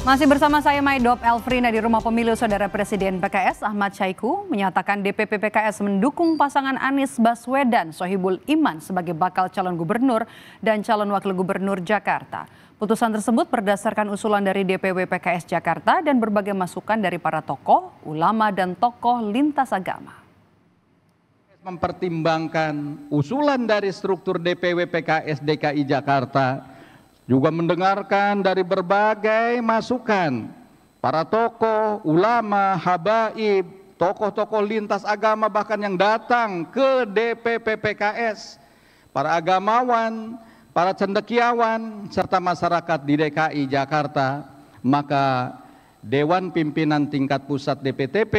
Masih bersama saya Maidop Elfrina di rumah pemilu. Saudara Presiden PKS Ahmad Syaikhu menyatakan DPP PKS mendukung pasangan Anies Baswedan Sohibul Iman sebagai bakal calon gubernur dan calon wakil gubernur Jakarta. Putusan tersebut berdasarkan usulan dari DPW PKS Jakarta dan berbagai masukan dari para tokoh, ulama dan tokoh lintas agama. Mempertimbangkan usulan dari struktur DPW PKS DKI Jakarta, juga mendengarkan dari berbagai masukan para tokoh, ulama, habaib, tokoh-tokoh lintas agama bahkan yang datang ke DPP PKS, para agamawan, para cendekiawan, serta masyarakat di DKI Jakarta. Maka Dewan Pimpinan Tingkat Pusat DPTP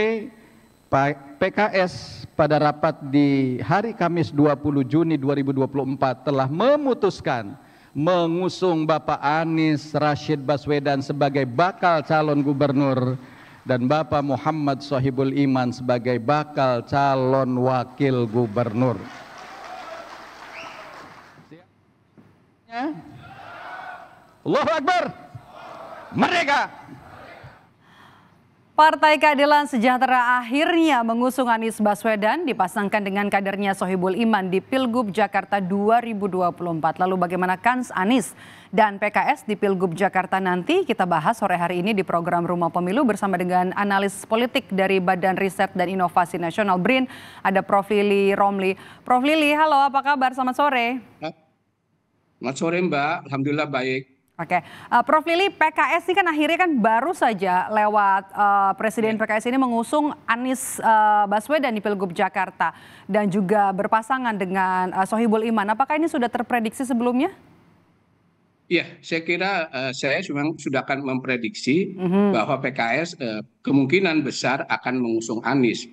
PKS pada rapat di hari Kamis 20 Juni 2024 telah memutuskan mengusung Bapak Anies Rasyid Baswedan sebagai bakal calon gubernur dan Bapak Muhammad Sohibul Iman sebagai bakal calon wakil gubernur. Allahu Akbar. Merdeka. Partai Keadilan Sejahtera akhirnya mengusung Anies Baswedan dipasangkan dengan kadernya Sohibul Iman di Pilgub Jakarta 2024. Lalu bagaimana kans Anies dan PKS di Pilgub Jakarta nanti? Kita bahas sore hari ini di program Rumah Pemilu bersama dengan analis politik dari Badan Riset dan Inovasi Nasional BRIN. Ada Prof. Lili Romli. Prof. Lili, halo, apa kabar? Selamat sore. Selamat sore Mbak, Alhamdulillah baik. Oke, Prof. Lili, PKS ini kan akhirnya kan baru saja lewat Presiden PKS ini mengusung Anies Baswedan di Pilgub Jakarta dan juga berpasangan dengan Sohibul Iman. Apakah ini sudah terprediksi sebelumnya? Iya, saya kira saya memang sudah akan memprediksi bahwa PKS kemungkinan besar akan mengusung Anies.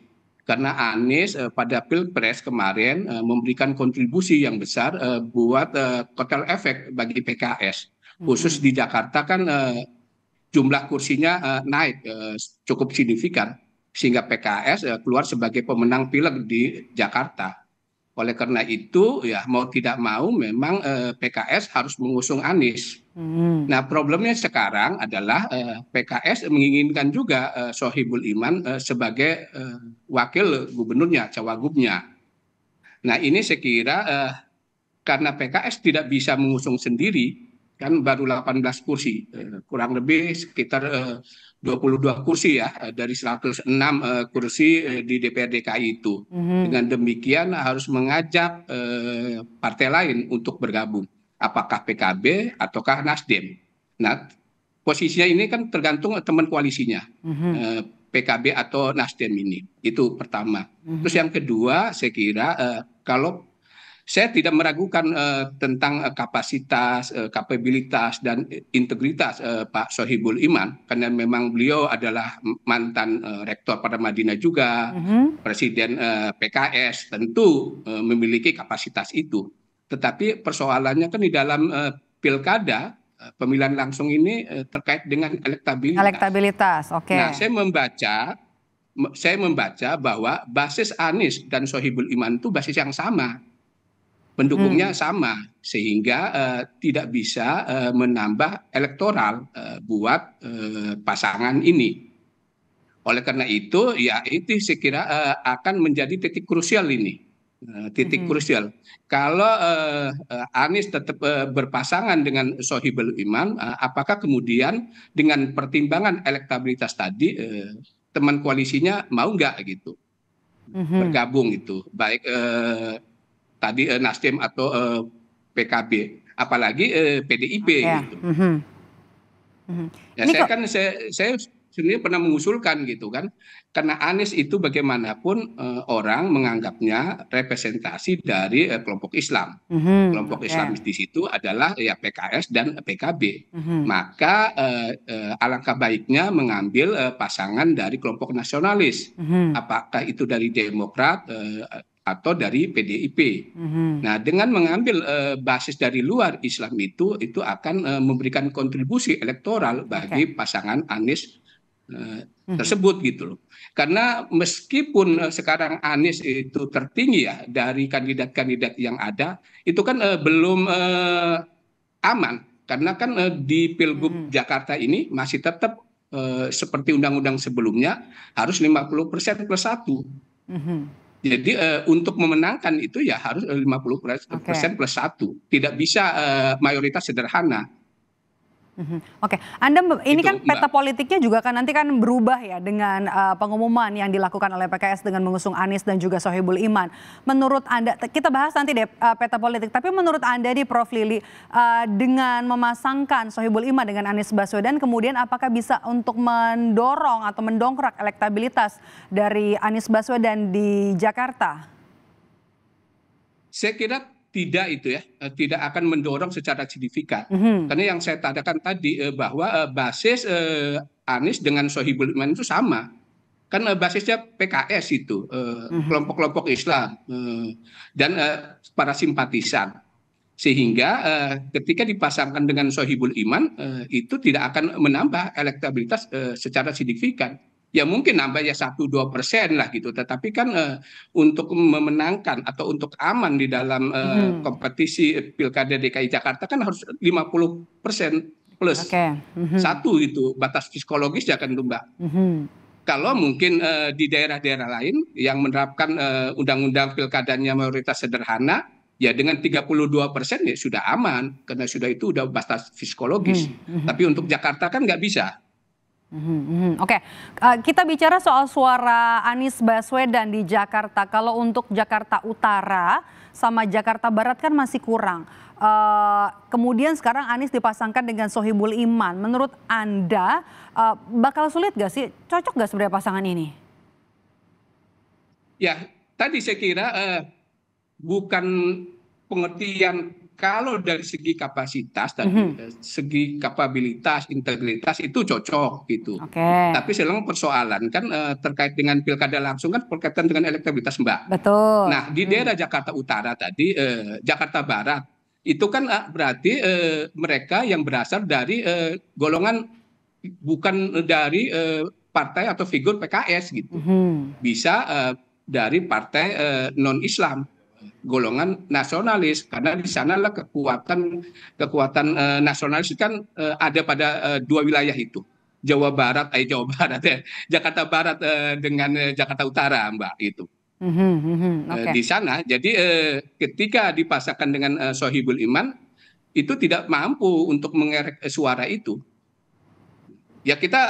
Karena Anies pada Pilpres kemarin memberikan kontribusi yang besar buat kotel efek bagi PKS. Khusus di Jakarta kan jumlah kursinya naik cukup signifikan. Sehingga PKS keluar sebagai pemenang Pileg di Jakarta. Oleh karena itu ya mau tidak mau memang PKS harus mengusung Anies. Nah problemnya sekarang adalah PKS menginginkan juga Sohibul Iman sebagai wakil gubernurnya, cawagubnya. Nah ini saya kira karena PKS tidak bisa mengusung sendiri, kan baru 18 kursi, kurang lebih sekitar 22 kursi ya, dari 106 kursi di DPRD DKI itu. Dengan demikian harus mengajak partai lain untuk bergabung, apakah PKB ataukah Nasdem. Nah, posisinya ini kan tergantung teman koalisinya, PKB atau Nasdem ini, itu pertama. Terus yang kedua, saya kira kalau saya tidak meragukan tentang kapasitas, kapabilitas, dan integritas Pak Sohibul Iman. Karena memang beliau adalah mantan rektor pada Madinah juga, presiden PKS, tentu memiliki kapasitas itu. Tetapi persoalannya kan di dalam pilkada, pemilihan langsung ini terkait dengan elektabilitas. Oke. Nah, saya membaca bahwa basis Anies dan Sohibul Iman itu basis yang sama. Pendukungnya sama, sehingga tidak bisa menambah elektoral buat pasangan ini. Oleh karena itu, ya itu saya kira akan menjadi titik krusial ini. Titik krusial. Kalau Anies tetap berpasangan dengan Sohibul Iman, apakah kemudian dengan pertimbangan elektabilitas tadi, teman koalisinya mau nggak gitu? Bergabung itu, baik tadi Nasdem atau PKB, apalagi PDIP gitu. Ya, saya sendiri pernah mengusulkan gitu kan, karena Anies itu bagaimanapun orang menganggapnya representasi dari kelompok Islam. Kelompok Islam di situ adalah ya PKS dan PKB. Maka alangkah baiknya mengambil pasangan dari kelompok nasionalis, apakah itu dari Demokrat atau dari PDIP. Nah, dengan mengambil basis dari luar Islam itu akan memberikan kontribusi elektoral bagi pasangan Anies tersebut gitu loh. Karena meskipun sekarang Anies itu tertinggi ya dari kandidat-kandidat yang ada, itu kan belum aman Karena kan di Pilgub Jakarta ini masih tetap seperti undang-undang sebelumnya harus 50% plus 1. Jadi untuk memenangkan itu ya harus 50% plus 1. Tidak bisa mayoritas sederhana. Oke, Anda ini itu, kan peta politiknya juga kan nanti kan berubah ya dengan pengumuman yang dilakukan oleh PKS dengan mengusung Anies dan juga Sohibul Iman. Menurut Anda, kita bahas nanti deh peta politik, tapi menurut Anda di Prof Lili dengan memasangkan Sohibul Iman dengan Anies Baswedan kemudian apakah bisa untuk mendorong atau mendongkrak elektabilitas dari Anies Baswedan di Jakarta? Saya kira tidak itu ya, tidak akan mendorong secara signifikan. Karena yang saya tadakan tadi bahwa basis Anies dengan Sohibul Iman itu sama. Kan basisnya PKS itu, kelompok-kelompok Islam dan para simpatisan. Sehingga ketika dipasangkan dengan Sohibul Iman itu tidak akan menambah elektabilitas secara signifikan. Ya mungkin nambah ya 1-2% lah gitu, tetapi kan untuk memenangkan atau untuk aman di dalam kompetisi Pilkada DKI Jakarta kan harus 50% plus 1 itu batas psikologis ya kan Mbak. Kalau mungkin di daerah-daerah lain yang menerapkan undang-undang pilkadanya mayoritas sederhana ya dengan 32% ya sudah aman karena sudah itu udah batas psikologis. Tapi untuk Jakarta kan nggak bisa. Oke, kita bicara soal suara Anies Baswedan di Jakarta. Kalau untuk Jakarta Utara sama Jakarta Barat kan masih kurang. Kemudian sekarang Anies dipasangkan dengan Sohibul Iman. Menurut Anda bakal sulit gak sih? Cocok gak sebenarnya pasangan ini? Ya, tadi saya kira bukan pengertian kalau dari segi kapasitas dan segi kapabilitas, integritas itu cocok gitu. Tapi sekarang persoalan kan terkait dengan pilkada langsung kan berkaitan dengan elektabilitas Mbak. Betul. Nah di daerah Jakarta Utara tadi, Jakarta Barat itu kan berarti mereka yang berasal dari golongan bukan dari partai atau figur PKS gitu, bisa dari partai non-Islam. Golongan nasionalis karena di sanalah kekuatan nasionalis kan ada pada dua wilayah itu Jawa Barat Jakarta Barat dengan Jakarta Utara Mbak itu di sana jadi ketika dipasangkan dengan Sohibul Iman itu tidak mampu untuk mengerek suara itu ya kita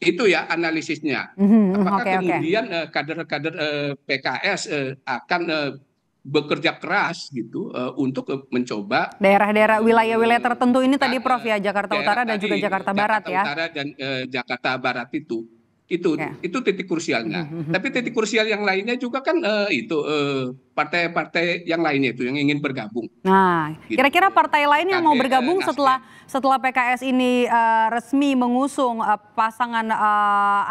itu ya analisisnya. Apakah kemudian kader-kader PKS akan bekerja keras gitu untuk mencoba daerah-daerah wilayah-wilayah tertentu ini tadi Prof ya Jakarta Utara dan juga Jakarta Barat ya. Jakarta Utara dan Jakarta Barat itu titik krusialnya. Tapi titik krusial yang lainnya juga kan itu partai-partai yang lainnya itu yang ingin bergabung. Nah, kira-kira partai lain yang mau bergabung setelah PKS ini resmi mengusung pasangan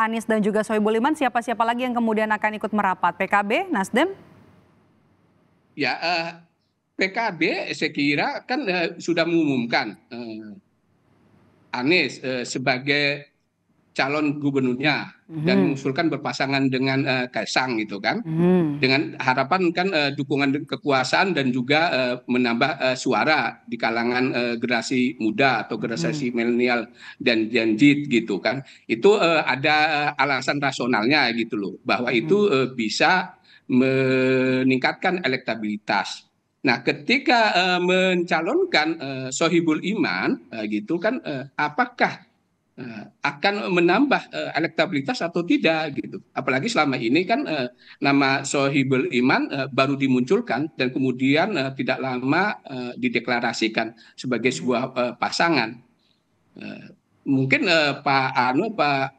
Anies dan juga Sohibul Iman, siapa-siapa lagi yang kemudian akan ikut merapat? PKB, Nasdem? Ya, PKB saya kira kan sudah mengumumkan Anies sebagai calon gubernurnya dan mengusulkan berpasangan dengan Kaesang gitu kan dengan harapan kan dukungan kekuasaan dan juga menambah suara di kalangan generasi muda atau generasi milenial dan Gen Z gitu kan itu ada alasan rasionalnya gitu loh bahwa itu bisa meningkatkan elektabilitas. Nah, ketika mencalonkan Sohibul Iman gitu kan apakah akan menambah elektabilitas atau tidak gitu. Apalagi selama ini kan nama Sohibul Iman baru dimunculkan dan kemudian tidak lama dideklarasikan sebagai sebuah pasangan. Mungkin Pak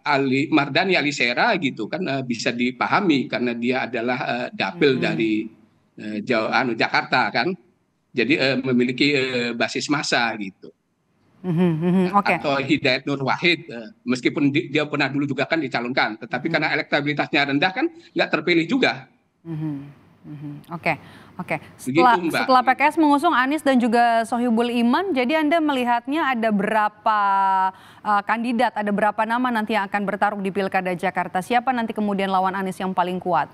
Ali Mardani Ali Sera gitu kan bisa dipahami karena dia adalah dapil dari Jakarta kan. Jadi memiliki basis massa gitu. Atau Hidayat Nur Wahid meskipun dia pernah dulu juga kan dicalonkan tetapi karena elektabilitasnya rendah kan nggak terpilih juga. Oke. Setelah PKS mengusung Anies dan juga Sohibul Iman jadi Anda melihatnya ada berapa kandidat, ada berapa nama nanti yang akan bertarung di Pilkada Jakarta, siapa nanti kemudian lawan Anies yang paling kuat?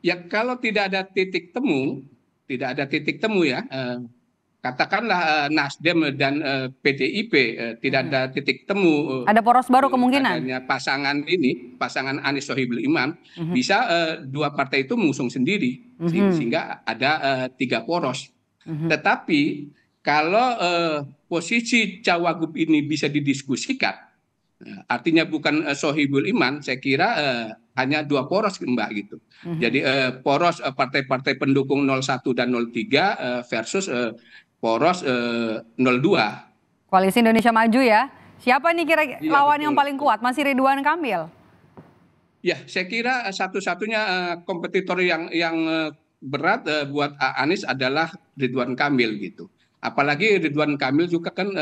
Ya kalau tidak ada titik temu ya katakanlah Nasdem dan PDIP tidak ada titik temu. Ada poros baru kemungkinan. Pasangan ini, pasangan Anies Sohibul Iman, bisa dua partai itu mengusung sendiri, sehingga ada tiga poros. Tetapi kalau posisi Cawagup ini bisa didiskusikan, artinya bukan Sohibul Iman, saya kira hanya dua poros Mbak gitu. Jadi poros partai-partai pendukung 01 dan 03 versus poros 02. Koalisi Indonesia Maju ya. Siapa nih kira-kira lawan yang paling kuat? Masih Ridwan Kamil? Ya, saya kira satu-satunya kompetitor yang berat buat Anies adalah Ridwan Kamil gitu. Apalagi Ridwan Kamil juga kan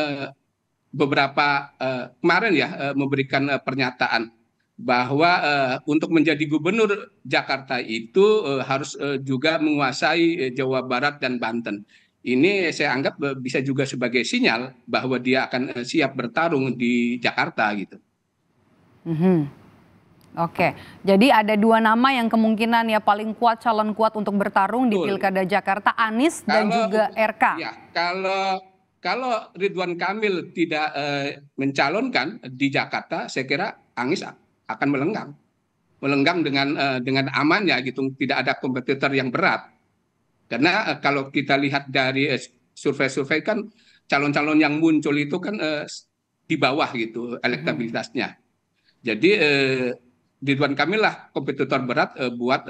beberapa kemarin ya memberikan pernyataan bahwa untuk menjadi gubernur Jakarta itu harus juga menguasai Jawa Barat dan Banten. Ini saya anggap bisa juga sebagai sinyal bahwa dia akan siap bertarung di Jakarta gitu. Oke, jadi ada dua nama yang kemungkinan ya paling kuat, calon kuat untuk bertarung di Pilkada Jakarta, Anies dan juga RK. Ya, kalau Ridwan Kamil tidak mencalonkan di Jakarta, saya kira Anies akan melenggang dengan amannya gitu, tidak ada kompetitor yang berat. Karena kalau kita lihat dari survei-survei kan calon-calon yang muncul itu kan di bawah gitu elektabilitasnya. Jadi Ridwan Kamil lah kompetitor berat buat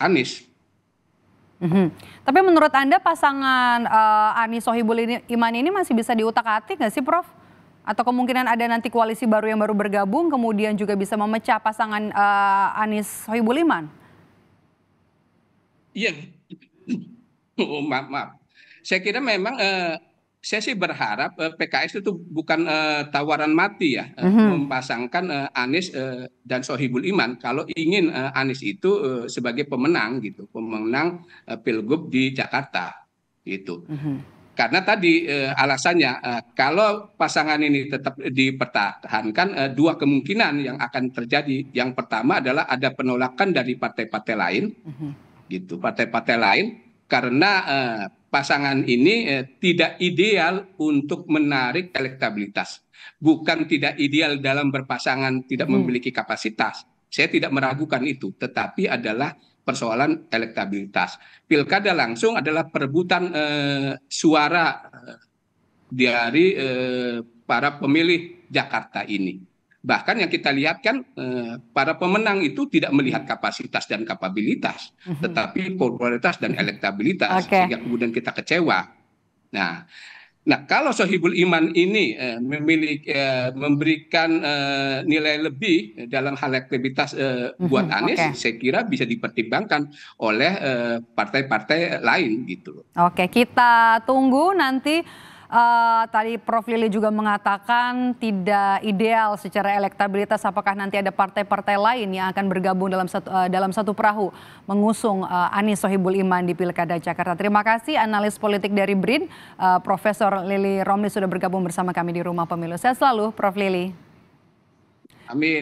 Anies. Tapi menurut Anda pasangan Anies Sohibul Iman ini masih bisa diutak-atik nggak sih, Prof? Atau kemungkinan ada nanti koalisi baru yang baru bergabung kemudian juga bisa memecah pasangan Anies Sohibul Iman? Iya, maaf. Saya kira memang saya sih berharap PKS itu bukan tawaran mati ya, memasangkan Anies dan Sohibul Iman kalau ingin Anies itu sebagai pemenang gitu, pemenang Pilgub di Jakarta gitu. Karena tadi alasannya kalau pasangan ini tetap dipertahankan dua kemungkinan yang akan terjadi. Yang pertama adalah ada penolakan dari partai-partai lain, gitu. Partai-partai lain karena pasangan ini tidak ideal untuk menarik elektabilitas. Bukan tidak ideal dalam berpasangan, tidak memiliki kapasitas. Saya tidak meragukan itu, tetapi adalah persoalan elektabilitas. Pilkada langsung adalah perebutan suara dari para pemilih Jakarta ini. Bahkan yang kita lihat kan para pemenang itu tidak melihat kapasitas dan kapabilitas, tetapi popularitas dan elektabilitas, sehingga kemudian kita kecewa. Nah kalau Sohibul Iman ini memberikan nilai lebih dalam hal elektabilitas buat Anies, saya kira bisa dipertimbangkan oleh partai-partai lain gitu. Oke, kita tunggu nanti. Tadi Prof Lili juga mengatakan tidak ideal secara elektabilitas. Apakah nanti ada partai-partai lain yang akan bergabung dalam satu perahu mengusung Anies Sohibul Iman di Pilkada Jakarta? Terima kasih analis politik dari BRIN, Profesor Lili Romli sudah bergabung bersama kami di Rumah Pemilu. Saya selalu Prof Lili. Amin.